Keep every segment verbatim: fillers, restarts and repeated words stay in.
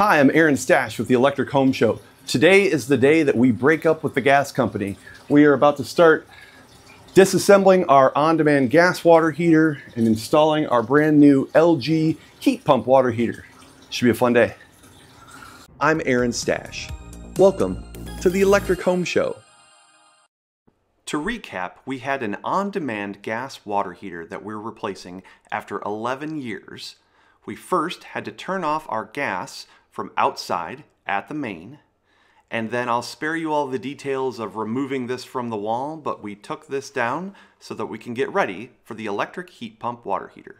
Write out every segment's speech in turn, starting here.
Hi, I'm Aaron Stash with The Electric Home Show. Today is the day that we break up with the gas company. We are about to start disassembling our on-demand gas water heater and installing our brand new L G heat pump water heater. Should be a fun day. I'm Aaron Stash. Welcome to The Electric Home Show. To recap, we had an on-demand gas water heater that we're replacing after eleven years. We first had to turn off our gas from outside at the main, and then I'll spare you all the details of removing this from the wall, but we took this down so that we can get ready for the electric heat pump water heater.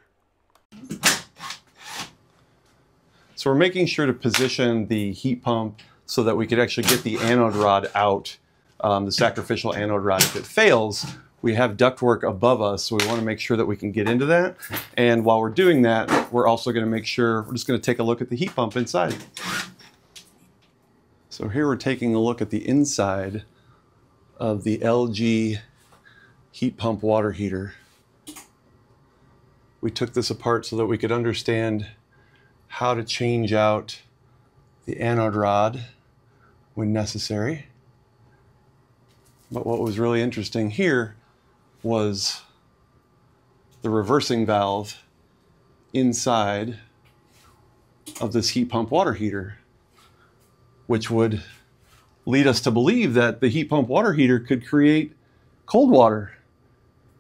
So we're making sure to position the heat pump so that we could actually get the anode rod out. Um, the sacrificial anode rod, if it fails, we have ductwork above us, so we want to make sure that we can get into that. And while we're doing that, we're also going to make sure, we're just going to take a look at the heat pump inside. So here we're taking a look at the inside of the L G heat pump water heater. We took this apart so that we could understand how to change out the anode rod when necessary. But what was really interesting here was the reversing valve inside of this heat pump water heater, which would lead us to believe that the heat pump water heater could create cold water,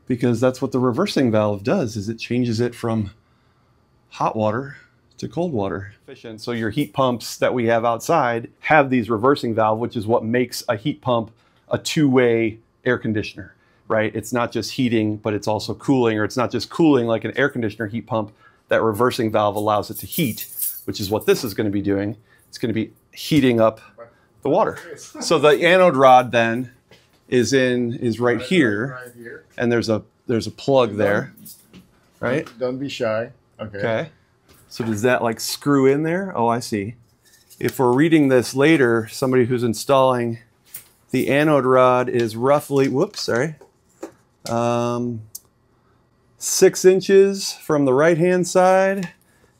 because that's what the reversing valve does, is it changes it from hot water to cold water. So your heat pumps that we have outside have these reversing valve, which is what makes a heat pump a two-way air conditioner, right? It's not just heating, but it's also cooling, or it's not just cooling like an air conditioner heat pump. That reversing valve allows it to heat, which is what this is going to be doing. It's going to be heating up the water. So the anode rod then is in is right here, and there's a there's a plug there, right? Don't be shy. Okay. Okay. So does that like screw in there? Oh, I see. If we're reading this later, somebody who's installing the anode rod is roughly, whoops, sorry, um, six inches from the right-hand side,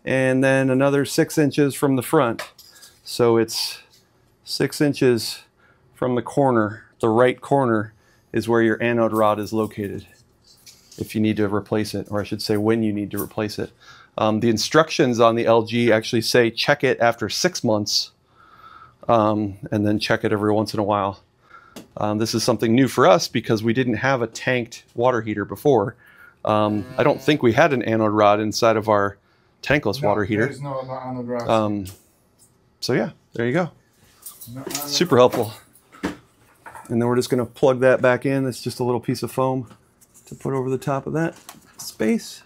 and then another six inches from the front. So it's six inches from the corner. The right corner is where your anode rod is located if you need to replace it, or I should say when you need to replace it. Um, the instructions on the L G actually say check it after six months um, and then check it every once in a while. Um, this is something new for us because we didn't have a tanked water heater before. Um, I don't think we had an anode rod inside of our tankless no, water heater. There is no anode rod. Um, so yeah, there you go. No, super helpful. And then we're just going to plug that back in. It's just a little piece of foam to put over the top of that space.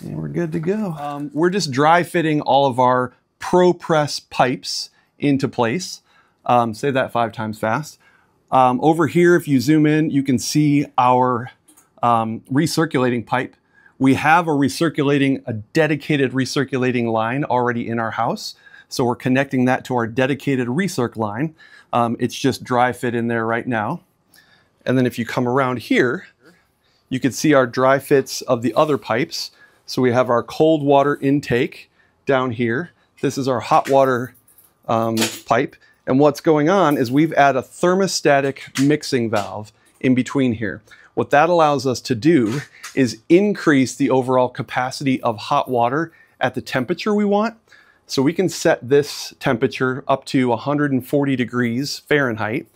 And we're good to go. Um, we're just dry fitting all of our ProPress pipes into place. Um, say that five times fast. Um, over here, if you zoom in, you can see our um, recirculating pipe. We have a recirculating, a dedicated recirculating line already in our house. So we're connecting that to our dedicated recirc line. Um, it's just dry fit in there right now. And then if you come around here, you can see our dry fits of the other pipes. So we have our cold water intake down here. This is our hot water Um, pipe, and what's going on is we've added a thermostatic mixing valve in between here. What that allows us to do is increase the overall capacity of hot water at the temperature we want. So we can set this temperature up to one hundred forty degrees Fahrenheit,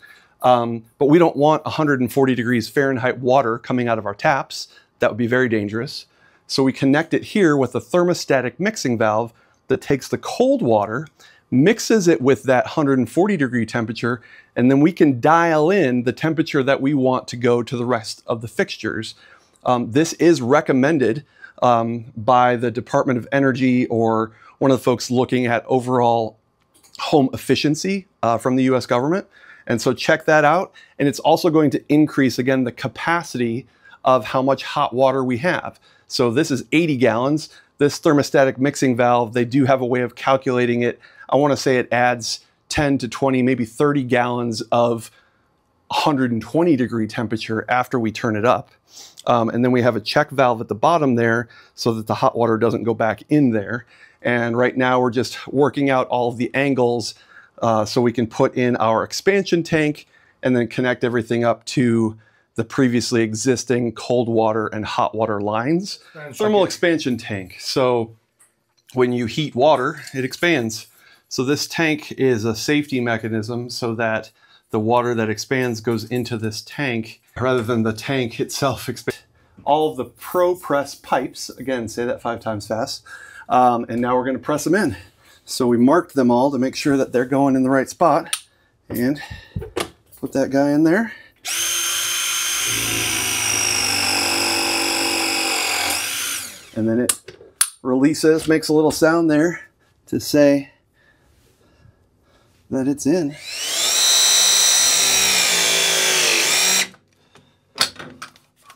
um, but we don't want one hundred forty degrees Fahrenheit water coming out of our taps. That would be very dangerous. So we connect it here with a thermostatic mixing valve that takes the cold water, mixes it with that one hundred forty degree temperature, and then we can dial in the temperature that we want to go to the rest of the fixtures. Um, this is recommended um, by the Department of Energy or one of the folks looking at overall home efficiency uh, from the U S government. And so check that out. And it's also going to increase, again, the capacity of how much hot water we have. So this is eighty gallons. This thermostatic mixing valve, they do have a way of calculating it. I want to say it adds ten to twenty, maybe thirty gallons of one hundred twenty degree temperature after we turn it up. Um, and then we have a check valve at the bottom there so that the hot water doesn't go back in there. And right now we're just working out all of the angles uh, so we can put in our expansion tank and then connect everything up to the previously existing cold water and hot water lines. Thermal expansion tank. So when you heat water, it expands. So this tank is a safety mechanism so that the water that expands goes into this tank rather than the tank itself expand. All of the ProPress pipes, again, say that five times fast, um, and now we're gonna press them in. So we marked them all to make sure that they're going in the right spot and put that guy in there. And then it releases, makes a little sound there to say that it's in.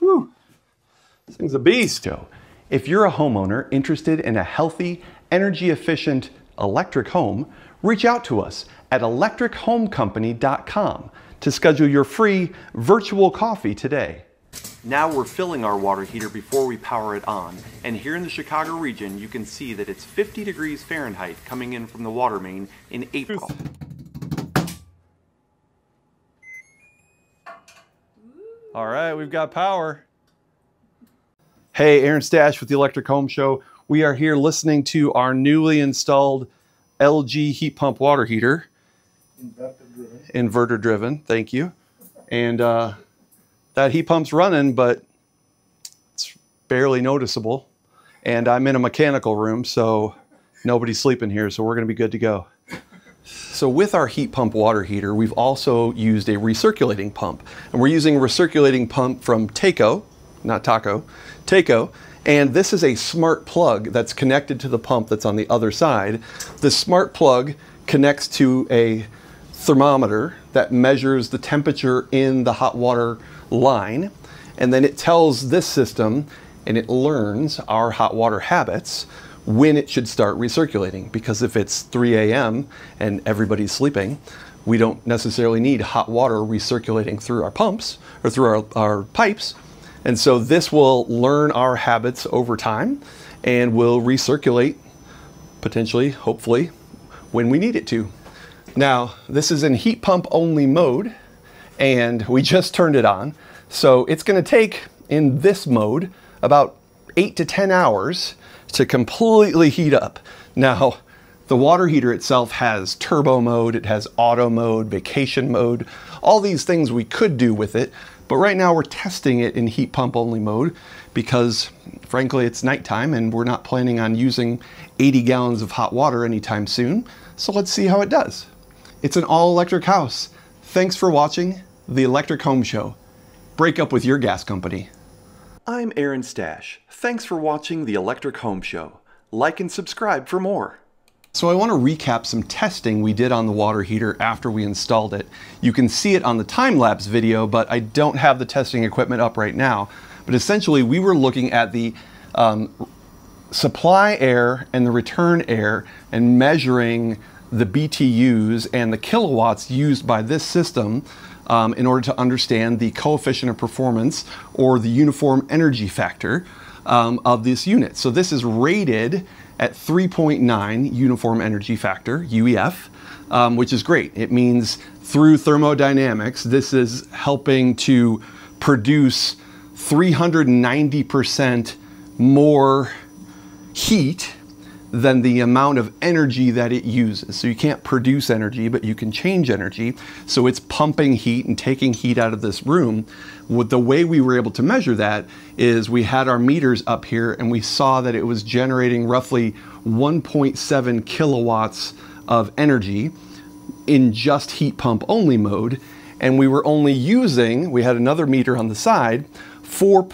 Whew, this thing's a beast. So, if you're a homeowner interested in a healthy, energy-efficient electric home, reach out to us at electric home company dot com to schedule your free virtual coffee today. Now we're filling our water heater before we power it on, and here in the Chicago region you can see that it's fifty degrees Fahrenheit coming in from the water main in April. All right, we've got power. Hey, Aaron Stash with the Electric Home Show. We are here listening to our newly installed L G heat pump water heater. Inverter driven. Inverter driven, thank you. And uh, that heat pump's running, but it's barely noticeable. And I'm in a mechanical room, so nobody's sleeping here, so we're gonna be good to go. So with our heat pump water heater, we've also used a recirculating pump. And we're using a recirculating pump from Taco, not Taco, Taco. And this is a smart plug that's connected to the pump that's on the other side. The smart plug connects to a thermometer that measures the temperature in the hot water line, and then it tells this system, and it learns our hot water habits, when it should start recirculating. Because if it's three A M and everybody's sleeping, we don't necessarily need hot water recirculating through our pumps or through our, our pipes. And so this will learn our habits over time and will recirculate potentially, hopefully, when we need it to. Now, this is in heat pump only mode, and we just turned it on. So it's gonna take, in this mode, about eight to ten hours to completely heat up. Now, the water heater itself has turbo mode, it has auto mode, vacation mode, all these things we could do with it. But right now we're testing it in heat pump only mode because, frankly, it's nighttime and we're not planning on using eighty gallons of hot water anytime soon. So let's see how it does. It's an all electric house. Thanks for watching The Electric Home Show. Break up with your gas company. I'm Aaron Stash. Thanks for watching The Electric Home Show. Like and subscribe for more. So I want to recap some testing we did on the water heater after we installed it. You can see it on the time-lapse video, but I don't have the testing equipment up right now. But essentially, we were looking at the um, supply air and the return air and measuring the B T Us and the kilowatts used by this system um, in order to understand the coefficient of performance or the uniform energy factor um, of this unit. So this is rated at three point nine uniform energy factor, U E F, um, which is great. It means through thermodynamics, this is helping to produce three hundred ninety percent more heat than the amount of energy that it uses. So you can't produce energy, but you can change energy. So it's pumping heat and taking heat out of this room. With the way we were able to measure that is we had our meters up here and we saw that it was generating roughly one point seven kilowatts of energy in just heat pump only mode. And we were only using, we had another meter on the side, four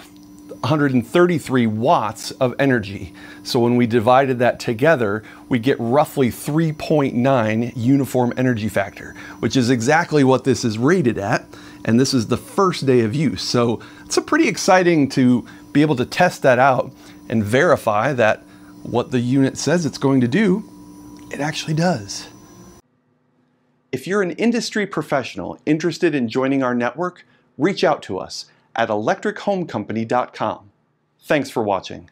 hundred thirty-three watts of energy. So when we divided that together, we get roughly three point nine uniform energy factor, which is exactly what this is rated at. And this is the first day of use. So it's a pretty exciting to be able to test that out and verify that what the unit says it's going to do, it actually does. If you're an industry professional interested in joining our network, reach out to us at electric home company dot com. Thanks for watching.